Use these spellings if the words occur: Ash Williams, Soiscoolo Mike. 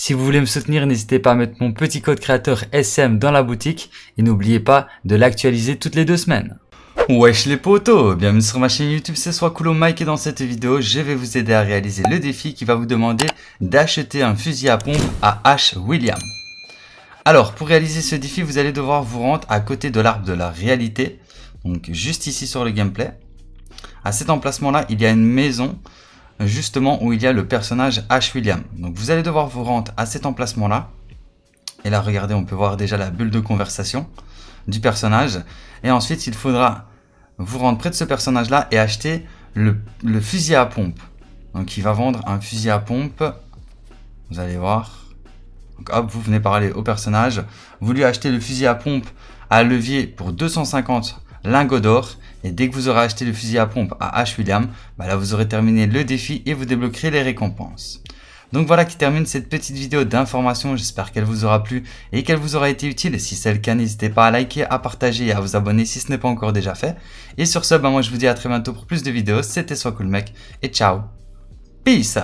Si vous voulez me soutenir, n'hésitez pas à mettre mon petit code créateur SM dans la boutique et n'oubliez pas de l'actualiser toutes les 2 semaines. Wesh les potos, bienvenue sur ma chaîne YouTube, c'est Soiscoolo Mike et dans cette vidéo, je vais vous aider à réaliser le défi qui va vous demander d'acheter un fusil à pompe à Ash Williams. Alors, pour réaliser ce défi, vous allez devoir vous rendre à côté de l'arbre de la réalité, donc juste ici sur le gameplay. À cet emplacement-là, il y a une maison, justement, où il y a le personnage Ash Williams. Donc, vous allez devoir vous rendre à cet emplacement-là. Et là, regardez, on peut voir déjà la bulle de conversation du personnage. Et ensuite, il faudra vous rendre près de ce personnage-là et acheter le fusil à pompe. Donc, il va vendre un fusil à pompe. Vous allez voir. Donc, hop, vous venez parler au personnage. Vous lui achetez le fusil à pompe à levier pour 250 lingots d'or. Et dès que vous aurez acheté le fusil à pompe à Ash Williams, bah là, vous aurez terminé le défi et vous débloquerez les récompenses. Donc voilà qui termine cette petite vidéo d'information. J'espère qu'elle vous aura plu et qu'elle vous aura été utile. Si c'est le cas, n'hésitez pas à liker, à partager et à vous abonner si ce n'est pas encore déjà fait. Et sur ce, moi je vous dis à très bientôt pour plus de vidéos. C'était Soiscoolo Mike et ciao. Peace!